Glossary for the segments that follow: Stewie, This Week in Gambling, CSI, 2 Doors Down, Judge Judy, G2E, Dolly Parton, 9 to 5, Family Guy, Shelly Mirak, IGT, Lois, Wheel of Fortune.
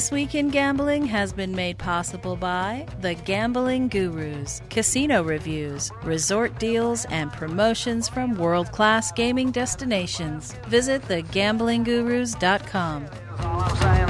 This Week in Gambling has been made possible by The Gambling Gurus, casino reviews, resort deals, and promotions from world-class gaming destinations. Visit thegamblinggurus.com. That's all I'm saying.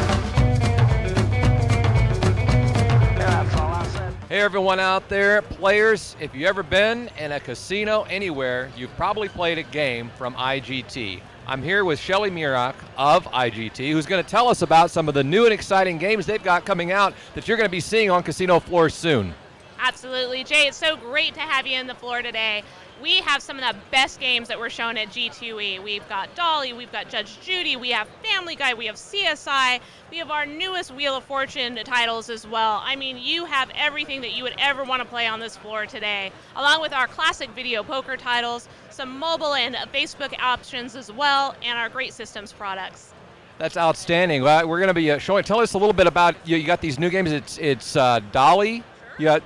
That's all I'm saying. Hey, everyone out there. Players, if you've ever been in a casino anywhere, you've probably played a game from IGT. I'm here with Shelly Mirak of IGT, who's going to tell us about some of the new and exciting games they've got coming out that you're going to be seeing on casino floors soon. Absolutely. Jay, it's so great to have you on the floor today. We have some of the best games that were shown at G2E. We've got Dolly, we've got Judge Judy, we have Family Guy, we have CSI, we have our newest Wheel of Fortune titles as well. I mean, you have everything that you would ever want to play on this floor today, along with our classic video poker titles, some mobile and Facebook options as well, and our great systems products. That's outstanding. Well, we're going to be showing. Tell us a little bit about you got these new games. It's Dolly. Sure. Yeah,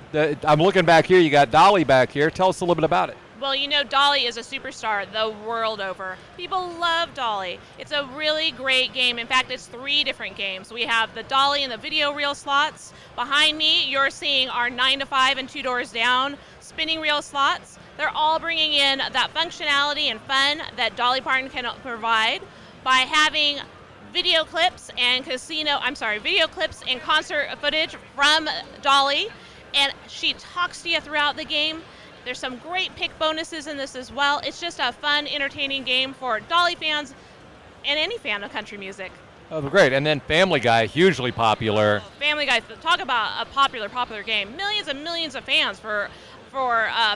I'm looking back here. You got Dolly back here. Tell us a little bit about it. Well, you know, Dolly is a superstar the world over. People love Dolly. It's a really great game. In fact, it's three different games. We have the Dolly and the video reel slots. Behind me, you're seeing our 9 to 5 and Two Doors Down spinning reel slots. They're all bringing in that functionality and fun that Dolly Parton can provide by having video clips and video clips and concert footage from Dolly, and she talks to you throughout the game. There's some great pick bonuses in this as well. It's just a fun, entertaining game for Dolly fans and any fan of country music. Oh, great. And then Family Guy, hugely popular. Family Guy, talk about a popular game. Millions and millions of fans for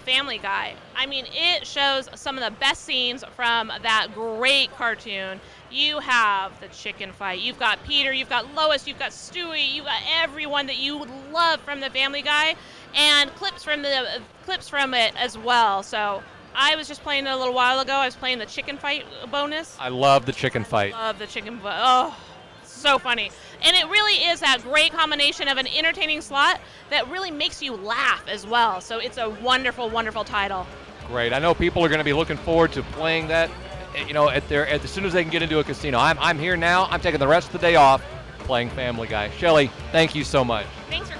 Family Guy. I mean, it shows some of the best scenes from that great cartoon. You have the chicken fight. You've got Peter, you've got Lois, you've got Stewie, you've got everyone that you would love from the Family Guy, and clips from it as well. So I was just playing it a little while ago. I was playing the chicken fight bonus. I love the chicken fight. Love the chicken fight. Oh, so funny. And it really is that great combination of an entertaining slot that really makes you laugh as well. So it's a wonderful, wonderful title. Great. I know people are going to be looking forward to playing that, you know, as soon as they can get into a casino. I'm here now. I'm taking the rest of the day off playing Family Guy. Shelly, thank you so much. Thanks for